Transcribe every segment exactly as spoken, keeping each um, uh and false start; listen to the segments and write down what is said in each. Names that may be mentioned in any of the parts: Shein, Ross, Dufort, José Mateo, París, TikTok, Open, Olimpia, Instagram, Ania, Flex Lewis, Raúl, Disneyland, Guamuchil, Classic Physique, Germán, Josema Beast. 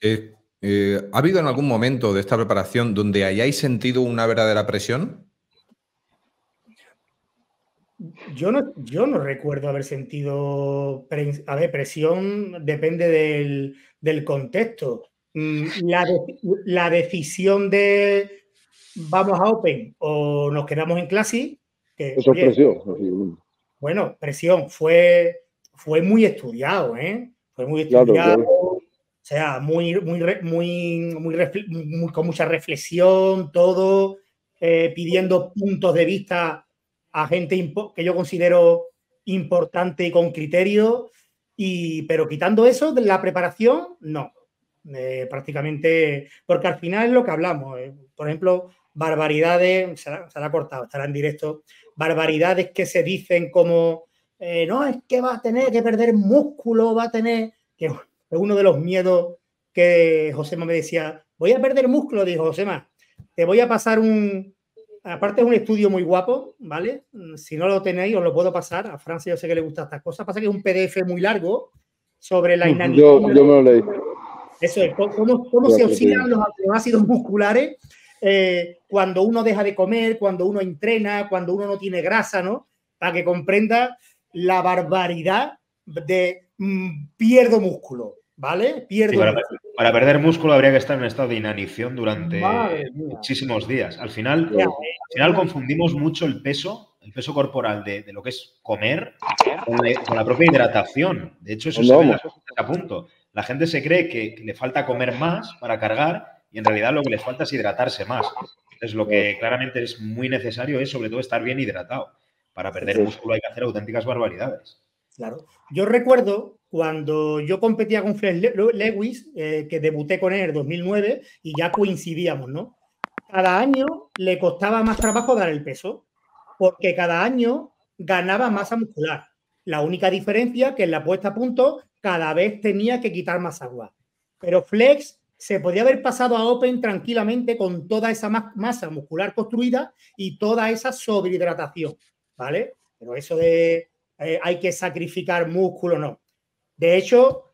Eh, eh, ¿Ha habido en algún momento de esta preparación donde hayáis sentido una verdadera presión? Yo no, yo no recuerdo haber sentido pre, a ver, presión, depende del, del contexto. La, de, la decisión de vamos a Open o nos quedamos en Classic. Que, Eso oye, es presión. Bueno, presión. Fue, fue muy estudiado, ¿eh? Fue muy estudiado. Claro, claro. O sea, muy, muy, muy, muy, muy, con mucha reflexión, todo, eh, pidiendo puntos de vista a gente que yo considero importante y con criterio. Y, pero quitando eso, de la preparación, no. Eh, prácticamente, porque al final es lo que hablamos. Eh. Por ejemplo, barbaridades, se la, se la ha cortado, estará en directo, barbaridades que se dicen como, eh, no, es que va a tener que perder músculo, va a tener, que es uno de los miedos que José me decía, voy a perder músculo, dijo Josema, te voy a pasar un, aparte es un estudio muy guapo, ¿vale? Si no lo tenéis, os lo puedo pasar, a Francia yo sé que le gustan estas cosas, pasa que es un P D F muy largo sobre la inanición. Yo, yo me lo leí. Eso es, cómo, cómo se oxidan los ácidos musculares eh, cuando uno deja de comer, cuando uno entrena, cuando uno no tiene grasa, ¿no? Para que comprenda la barbaridad de mmm, pierdo músculo, ¿vale? Pierdo sí, para, músculo. Para perder músculo habría que estar en un estado de inanición durante muchísimos días. Al final, ya, eh, al final confundimos mucho el peso, el peso corporal de, de lo que es comer con, de, con la propia hidratación. De hecho, eso no, se ve en las cosas a punto. La gente se cree que le falta comer más para cargar y en realidad lo que les falta es hidratarse más. Entonces, lo que claramente es muy necesario es, sobre todo, estar bien hidratado. Para perder músculo hay que hacer auténticas barbaridades. Claro. Yo recuerdo cuando yo competía con Flex Lewis, eh, que debuté con él en el dos mil nueve y ya coincidíamos, ¿no? Cada año le costaba más trabajo dar el peso porque cada año ganaba masa muscular. La única diferencia que en la puesta a punto cada vez tenía que quitar más agua. Pero Flex se podía haber pasado a Open tranquilamente con toda esa masa muscular construida y toda esa sobrehidratación, ¿vale? Pero eso de eh, hay que sacrificar músculo, no. De hecho,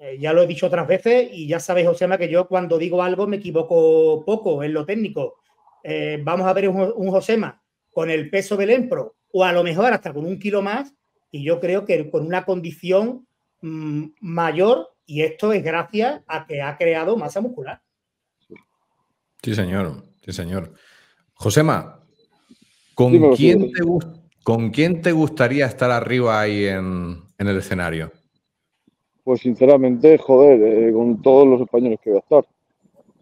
eh, ya lo he dicho otras veces y ya sabéis, Josema, que yo cuando digo algo me equivoco poco en lo técnico. Eh, vamos a ver un, un Josema con el peso del Empro o a lo mejor hasta con un kilo más y yo creo que con una condición mayor, y esto es gracias a que ha creado masa muscular. Sí, señor. Sí, señor. Josema, ¿con, Dime, quién, sí. te, ¿con quién te gustaría estar arriba ahí en, en el escenario? Pues sinceramente, joder, eh, con todos los españoles que voy a estar.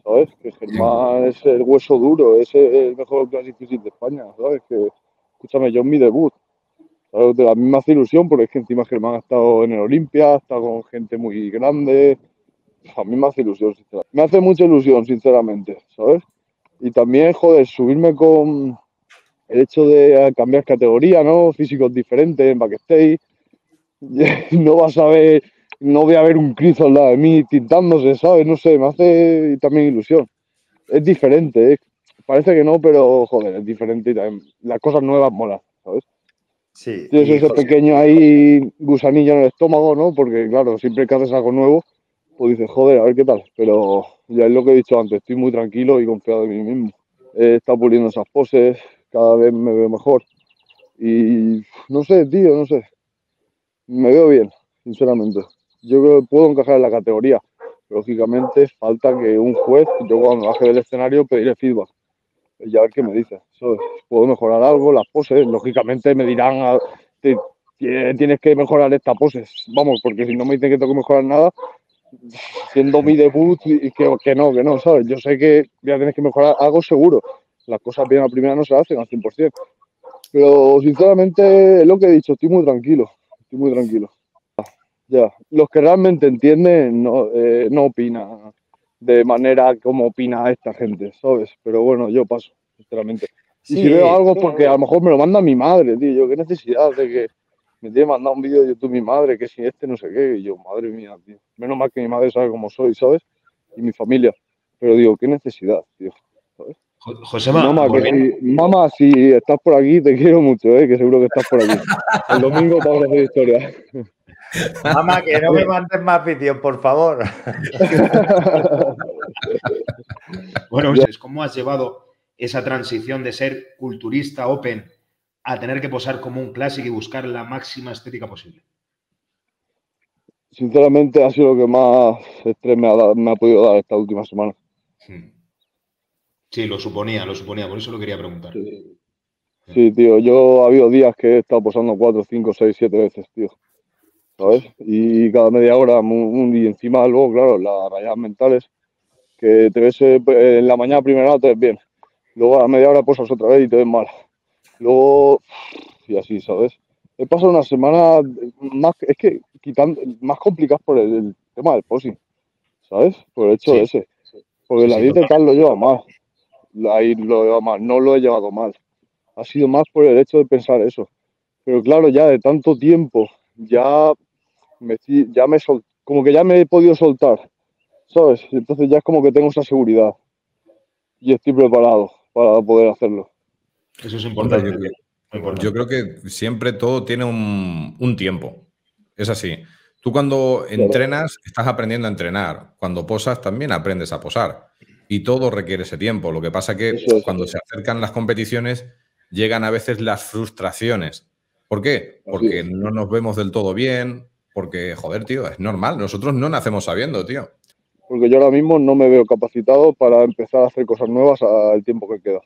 ¿Sabes? Que Germán sí. es el hueso duro, es el mejor Classic Physique de España. ¿Sabes? Que, escúchame, yo en mi debut. De la misma ilusión, porque es que encima Germán ha estado en el Olimpia, ha estado con gente muy grande. A mí me hace ilusión, sinceramente. Me hace mucha ilusión, sinceramente, ¿sabes? Y también, joder, subirme con el hecho de cambiar categoría, ¿no? Físicos diferentes en backstage. No vas a ver, no voy a ver un Cristo al lado de mí tintándose, ¿sabes? No sé, me hace también ilusión. Es diferente, ¿eh? Parece que no, pero, joder, es diferente y también las cosas nuevas molan, ¿sabes? Sí, tienes ese pequeño ahí gusanillo en el estómago, ¿no? Porque, claro, siempre que haces algo nuevo, pues dices, joder, a ver qué tal. Pero ya es lo que he dicho antes, estoy muy tranquilo y confiado en mí mismo. He estado puliendo esas poses, cada vez me veo mejor. Y no sé, tío, no sé. Me veo bien, sinceramente. Yo creo que puedo encajar en la categoría. Lógicamente, falta que un juez, yo cuando baje del escenario, pediré feedback. Y a ver qué me dice. Puedo mejorar algo, las poses. Lógicamente me dirán, tienes que mejorar estas poses. Vamos, porque si no me dicen que tengo que mejorar nada, siendo mi debut, y que, que no, que no, ¿sabes? Yo sé que voy a tener que mejorar algo seguro. Las cosas bien a primera no se hacen al cien por cien. Pero sinceramente es lo que he dicho, estoy muy tranquilo. Estoy muy tranquilo. Ya. Los que realmente entienden no, eh, no opinan de manera como opina esta gente, ¿sabes? Pero bueno, yo paso, sinceramente. Y sí, si veo algo es porque a lo mejor me lo manda mi madre, tío. Yo qué necesidad de que me tiene mandado un vídeo de YouTube mi madre, que si este no sé qué. Y yo, madre mía, tío. Menos mal que mi madre sabe cómo soy, ¿sabes? Y mi familia. Pero digo, qué necesidad, tío. ¿Sabes? José Mateo. Mamá, si, mamá, si estás por aquí, te quiero mucho, ¿eh? Que seguro que estás por aquí. El domingo vamos a hacer historia. Mamá, que no me mandes más vídeos, por favor. Bueno, Ulises, ¿cómo has llevado esa transición de ser culturista open a tener que posar como un clásico y buscar la máxima estética posible? Sinceramente, ha sido lo que más estrés me ha, dado, me ha podido dar esta última semana. Sí, lo suponía, lo suponía, por eso lo quería preguntar. Sí, sí tío, yo ha habido días que he estado posando cuatro, cinco, seis, siete veces, tío. ¿Sabes? Y cada media hora, y encima luego, claro, las rayas mentales, que te ves en la mañana primero te ves bien, luego a la media hora posas otra vez y te ves mal, luego, y así, ¿sabes? He pasado una semana más, es que quitando, más complicadas por el, el tema del posing, ¿sabes? Por el hecho sí, ese, sí, porque sí, la sí, dieta y tal lo lleva mal, ahí lo lleva mal, no lo he llevado mal, ha sido más por el hecho de pensar eso, pero claro, ya de tanto tiempo, ya me, ya me sol, como que ya me he podido soltar, ¿sabes? Entonces ya es como que tengo esa seguridad y estoy preparado para poder hacerlo. Eso es importante. Yo, importante. yo creo que siempre todo tiene un, un tiempo. Es así. Tú cuando claro. entrenas, estás aprendiendo a entrenar. Cuando posas, también aprendes a posar. Y todo requiere ese tiempo. Lo que pasa que es, cuando sí. se acercan las competiciones, llegan a veces las frustraciones. ¿Por qué? Porque no nos vemos del todo bien, porque, joder, tío, es normal. Nosotros no nacemos sabiendo, tío. Porque yo ahora mismo no me veo capacitado para empezar a hacer cosas nuevas al tiempo que queda.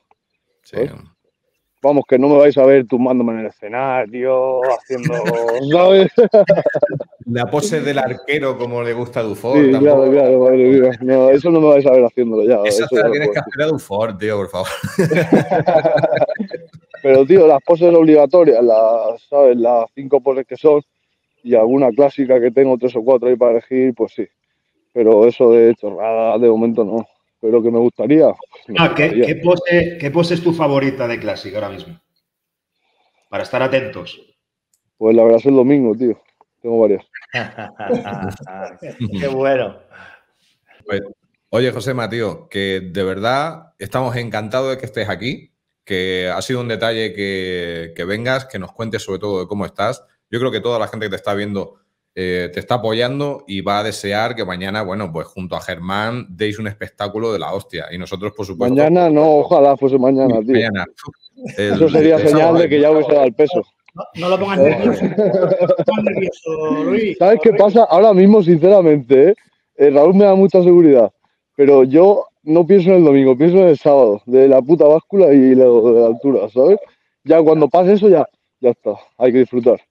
Sí. ¿Eh? Vamos, que no me vais a ver tumbándome en el escenario, haciendo... ¿sabes? La pose del arquero, como le gusta a Dufort. Sí, claro, claro, madre mía. No, eso no me vais a ver haciéndolo ya. Esa te la tienes que hacer a Dufort, tío, por favor. Pero, tío, las poses obligatorias, las, ¿sabes? Las cinco poses que son y alguna clásica que tengo, tres o cuatro ahí para elegir, pues sí. Pero eso de chorrada, de momento no. Pero que me gustaría. Pues me ah, gustaría. ¿qué, qué, pose, ¿Qué pose es tu favorita de clásica ahora mismo? Para estar atentos. Pues la verdad es el domingo, tío. Tengo varias. Qué bueno. Pues, oye, José Mateo, que de verdad estamos encantados de que estés aquí. Que ha sido un detalle que, que vengas, que nos cuentes sobre todo de cómo estás. Yo creo que toda la gente que te está viendo eh, te está apoyando y va a desear que mañana, bueno, pues junto a Germán deis un espectáculo de la hostia. Y nosotros, por supuesto... Mañana no, ojalá fuese mañana, tío. Mañana. El, Eso sería el, el, señal de que ya hubiese dado el peso. No, no lo pongas nervioso. nervioso Luis. ¿Sabes qué pasa? Ahora mismo, sinceramente, ¿eh? Eh, Raúl me da mucha seguridad, pero yo... no pienso en el domingo, pienso en el sábado, de la puta báscula y la, de la altura, ¿sabes? Ya cuando pase eso, ya, ya está, hay que disfrutar.